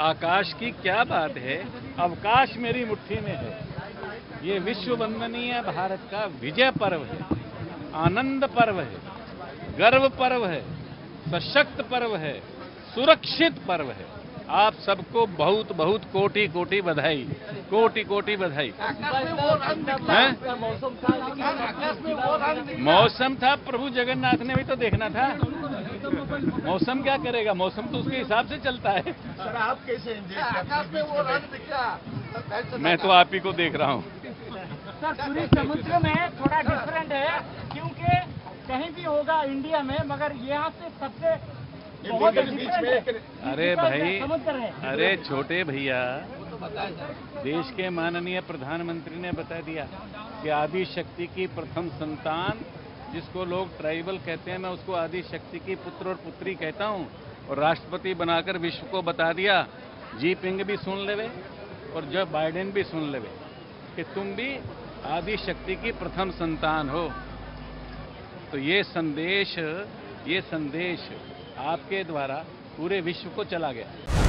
आकाश की क्या बात है, अवकाश मेरी मुट्ठी में है। ये विश्व वंदनीय भारत का विजय पर्व है, आनंद पर्व है, गर्व पर्व है, सशक्त पर्व है, सुरक्षित पर्व है। आप सबको बहुत बहुत कोटि कोटि बधाई, कोटि कोटि बधाई। मौसम था, प्रभु जगन्नाथ ने भी तो देखना था। मौसम क्या करेगा, मौसम तो उसके हिसाब से चलता है। सर आप कैसे इंजॉय? मैं तो आप ही को देख रहा हूँ। पूरी समुद्र में थोड़ा डिफरेंट है, क्योंकि कहीं भी होगा इंडिया में, मगर यहाँ से सबसे बहुत डिफरेंट है। अरे भाई, अरे छोटे भैया, देश के माननीय प्रधानमंत्री ने बता दिया कि आदि शक्ति की प्रथम संतान, जिसको लोग ट्राइबल कहते हैं, मैं उसको आदि शक्ति की पुत्र और पुत्री कहता हूँ, और राष्ट्रपति बनाकर विश्व को बता दिया। जी पिंग भी सुन लेवे और जो बाइडेन भी सुन लेवे कि तुम भी आदि शक्ति की प्रथम संतान हो। तो ये संदेश आपके द्वारा पूरे विश्व को चला गया।